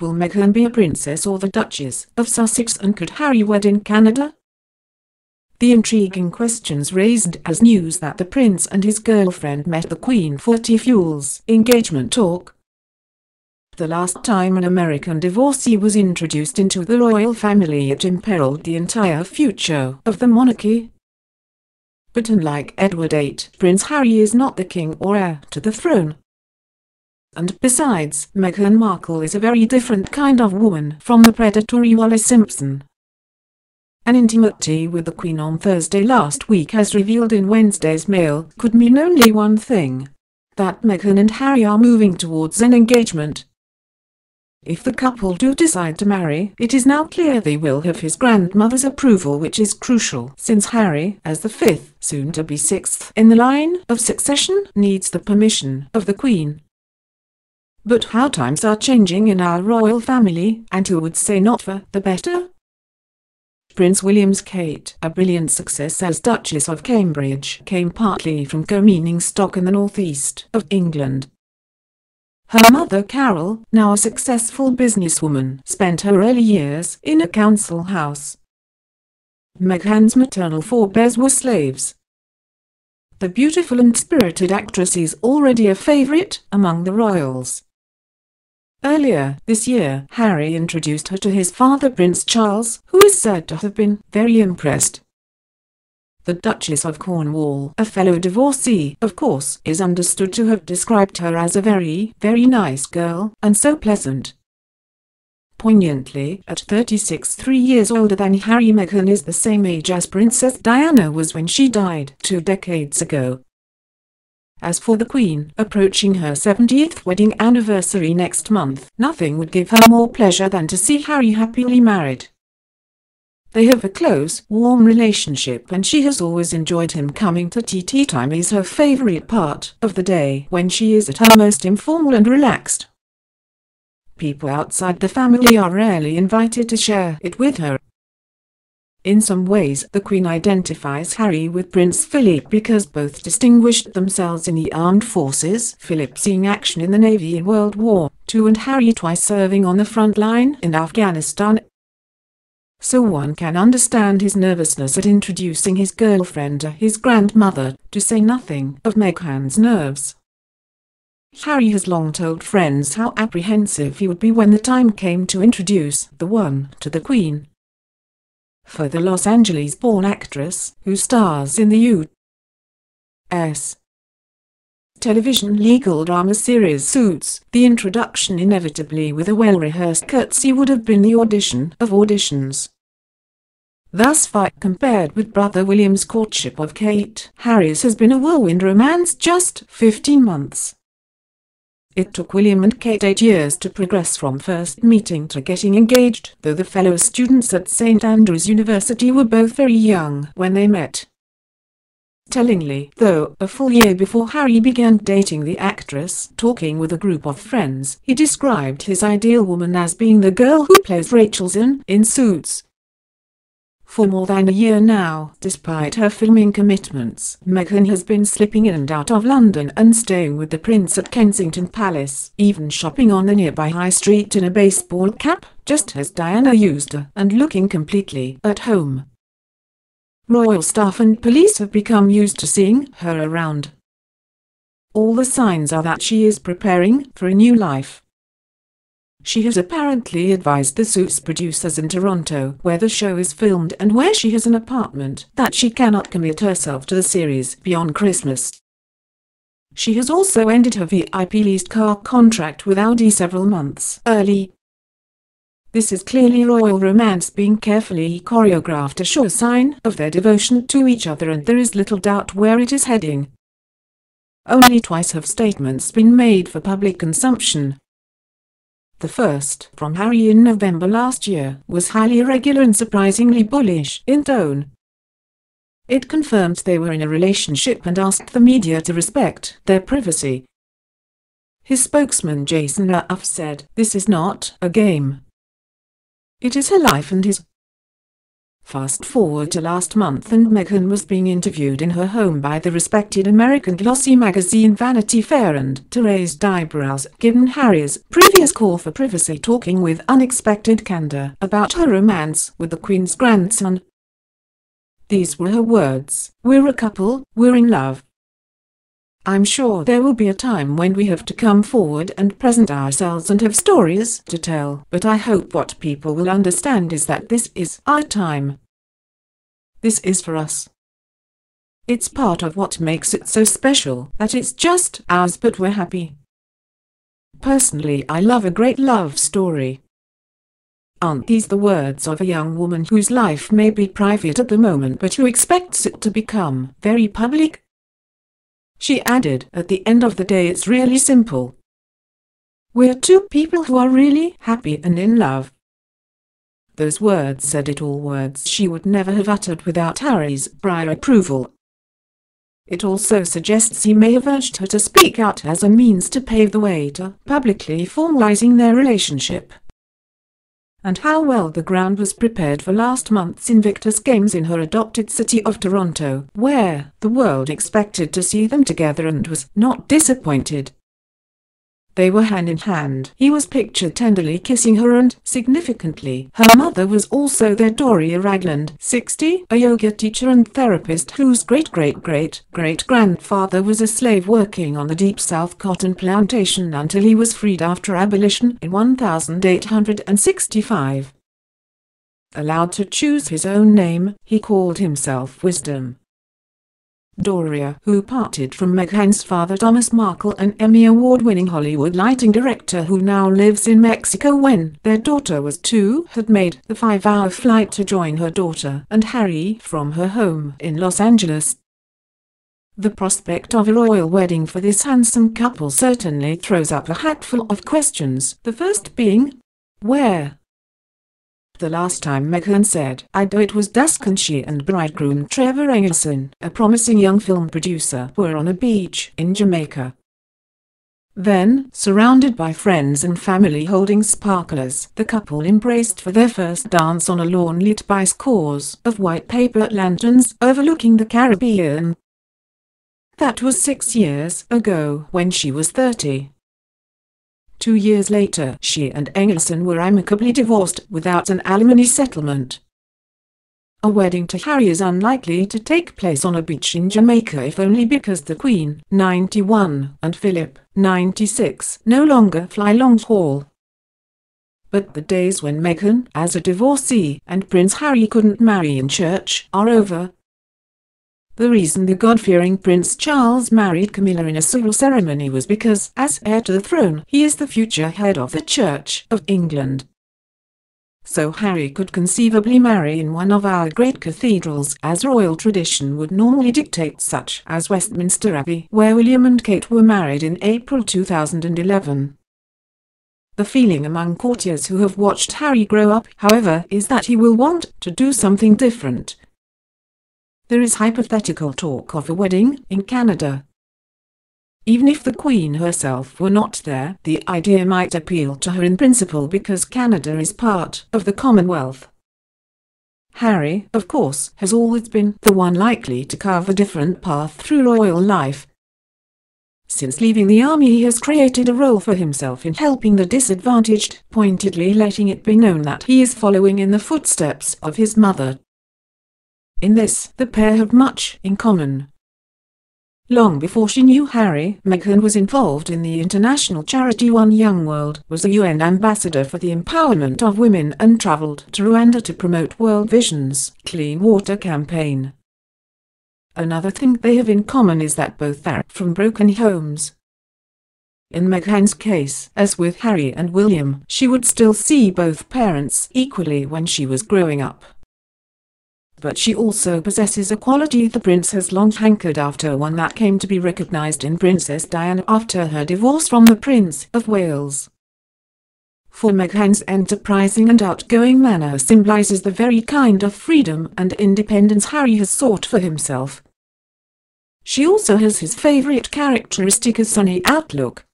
Will Meghan be a princess or the Duchess of Sussex, and could Harry wed in Canada? The intriguing questions raised as news that the prince and his girlfriend met the Queen for Tea fuels engagement talk. The last time an American divorcee was introduced into the royal family, it imperiled the entire future of the monarchy. But unlike Edward VIII, Prince Harry is not the king or heir to the throne. And besides, Meghan Markle is a very different kind of woman from the predatory Wallace Simpson. An intimate tea with the Queen on Thursday last week, as revealed in Wednesday's Mail, could mean only one thing: that Meghan and Harry are moving towards an engagement. If the couple do decide to marry, it is now clear they will have his grandmother's approval, which is crucial since Harry, as the fifth, soon to be sixth, in the line of succession, needs the permission of the Queen. But how times are changing in our royal family, and who would say not for the better? Prince William's Kate, a brilliant success as Duchess of Cambridge, came partly from co-meaning stock in the northeast of England. Her mother Carol, now a successful businesswoman, spent her early years in a council house. Meghan's maternal forebears were slaves. The beautiful and spirited actress is already a favourite among the royals. Earlier this year, Harry introduced her to his father, Prince Charles, who is said to have been very impressed. The Duchess of Cornwall, a fellow divorcee, of course, is understood to have described her as a very, very nice girl, and so pleasant. Poignantly, at 36, 3 years older than Harry, Meghan is the same age as Princess Diana was when she died 2 decades ago. As for the Queen, approaching her 70th wedding anniversary next month, nothing would give her more pleasure than to see Harry happily married. They have a close, warm relationship, and she has always enjoyed him coming to tea. Tea time is her favourite part of the day, when she is at her most informal and relaxed. People outside the family are rarely invited to share it with her. In some ways, the Queen identifies Harry with Prince Philip because both distinguished themselves in the armed forces, Philip seeing action in the Navy in World War II and Harry twice serving on the front line in Afghanistan. So one can understand his nervousness at introducing his girlfriend to his grandmother, to say nothing of Meghan's nerves. Harry has long told friends how apprehensive he would be when the time came to introduce the one to the Queen. For the Los Angeles-born actress, who stars in the U.S. television legal drama series Suits, the introduction, inevitably with a well-rehearsed curtsy, would have been the audition of auditions. Thus far, compared with brother William's courtship of Kate, Harry's has been a whirlwind romance, just 15 months. It took William and Kate 8 years to progress from first meeting to getting engaged, though the fellow students at St. Andrews University were both very young when they met. Tellingly, though, a full year before Harry began dating the actress, talking with a group of friends, he described his ideal woman as being the girl who plays Rachel Zinn in Suits. For more than a year now, despite her filming commitments, Meghan has been slipping in and out of London and staying with the prince at Kensington Palace, even shopping on the nearby high street in a baseball cap, just as Diana used her, and looking completely at home. Royal staff and police have become used to seeing her around. All the signs are that she is preparing for a new life. She has apparently advised the Suits producers in Toronto, where the show is filmed and where she has an apartment, that she cannot commit herself to the series beyond Christmas. She has also ended her VIP leased car contract with Audi several months early. This is clearly royal romance being carefully choreographed, a sure sign of their devotion to each other, and there is little doubt where it is heading. Only twice have statements been made for public consumption. The first, from Harry in November last year, was highly irregular and surprisingly bullish in tone. It confirmed they were in a relationship and asked the media to respect their privacy. His spokesman Jason Laff said, "This is not a game. It is her life and his." Fast forward to last month and Meghan was being interviewed in her home by the respected American glossy magazine Vanity Fair, and, to raised eyebrows, given Harry's previous call for privacy, talking with unexpected candor about her romance with the Queen's grandson. These were her words: "We're a couple, we're in love. I'm sure there will be a time when we have to come forward and present ourselves and have stories to tell, but I hope what people will understand is that this is our time. This is for us. It's part of what makes it so special, that it's just ours but we're happy. Personally, I love a great love story." Aren't these the words of a young woman whose life may be private at the moment but who expects it to become very public? She added, "At the end of the day, it's really simple. We're two people who are really happy and in love." Those words said it all, words she would never have uttered without Harry's prior approval. It also suggests he may have urged her to speak out as a means to pave the way to publicly formalizing their relationship. And how well the ground was prepared for last month's Invictus Games in her adopted city of Toronto, where the world expected to see them together and was not disappointed. They were hand in hand. He was pictured tenderly kissing her, and, significantly, her mother was also there, Doria Ragland, 60, a yoga teacher and therapist whose great-great-great-great-grandfather was a slave working on the Deep South cotton plantation until he was freed after abolition in 1865. Allowed to choose his own name, he called himself Wisdom. Doria, who parted from Meghan's father Thomas Markle, an Emmy Award-winning Hollywood lighting director who now lives in Mexico, when their daughter was 2, had made the 5-hour flight to join her daughter and Harry from her home in Los Angeles. The prospect of a royal wedding for this handsome couple certainly throws up a hatful of questions, the first being, where? The last time Meghan said "I do" it was dusk, and she and bridegroom Trevor Engelson, a promising young film producer, were on a beach in Jamaica. Then, surrounded by friends and family holding sparklers, the couple embraced for their first dance on a lawn lit by scores of white paper lanterns overlooking the Caribbean. That was 6 years ago, when she was 30. 2 years later, she and Engelson were amicably divorced without an alimony settlement. A wedding to Harry is unlikely to take place on a beach in Jamaica, if only because the Queen, 91, and Philip, 96, no longer fly long haul. But the days when Meghan, as a divorcee, and Prince Harry couldn't marry in church are over. The reason the God-fearing Prince Charles married Camilla in a civil ceremony was because, as heir to the throne, he is the future head of the Church of England. So Harry could conceivably marry in one of our great cathedrals, as royal tradition would normally dictate, such as Westminster Abbey, where William and Kate were married in April 2011. The feeling among courtiers who have watched Harry grow up, however, is that he will want to do something different. There is hypothetical talk of a wedding in Canada. Even if the Queen herself were not there, the idea might appeal to her in principle, because Canada is part of the Commonwealth. Harry, of course, has always been the one likely to carve a different path through royal life. Since leaving the army, he has created a role for himself in helping the disadvantaged, pointedly letting it be known that he is following in the footsteps of his mother. In this, the pair have much in common. Long before she knew Harry, Meghan was involved in the international charity One Young World, was a UN ambassador for the empowerment of women, and travelled to Rwanda to promote World Vision's clean water campaign. Another thing they have in common is that both are from broken homes. In Meghan's case, as with Harry and William, she would still see both parents equally when she was growing up. But she also possesses a quality the prince has long hankered after, one that came to be recognized in Princess Diana after her divorce from the Prince of Wales. For Meghan's enterprising and outgoing manner symbolizes the very kind of freedom and independence Harry has sought for himself. She also has his favorite characteristic, a sunny outlook.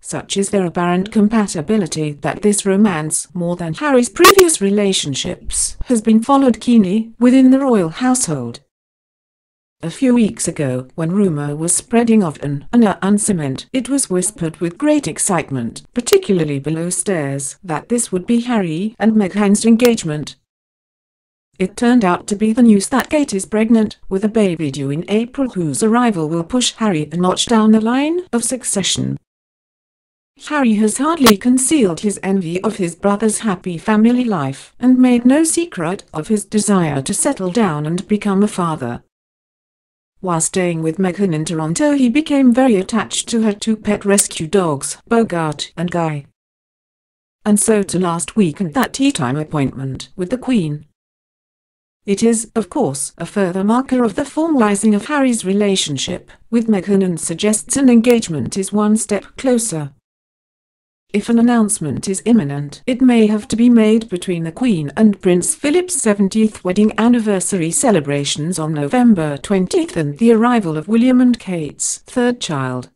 such is their apparent compatibility that this romance, more than Harry's previous relationships, has been followed keenly within the royal household. A few weeks ago, when rumour was spreading of an announcement, it was whispered with great excitement, particularly below stairs, that this would be Harry and Meghan's engagement. It turned out to be the news that Kate is pregnant, with a baby due in April whose arrival will push Harry a notch down the line of succession. Harry has hardly concealed his envy of his brother's happy family life, and made no secret of his desire to settle down and become a father. While staying with Meghan in Toronto, he became very attached to her two pet rescue dogs, Bogart and Guy. And so to last week and that tea-time appointment with the Queen. It is, of course, a further marker of the formalizing of Harry's relationship with Meghan and suggests an engagement is one step closer. If an announcement is imminent, it may have to be made between the Queen and Prince Philip's 70th wedding anniversary celebrations on November 20th and the arrival of William and Kate's third child.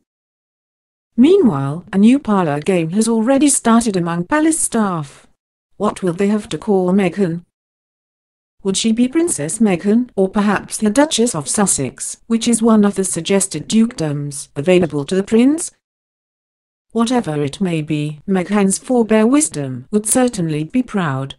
Meanwhile, a new parlour game has already started among palace staff. What will they have to call Meghan? Would she be Princess Meghan, or perhaps the Duchess of Sussex, which is one of the suggested dukedoms available to the Prince? Whatever it may be, Meghan's forebear wisdom would certainly be proud.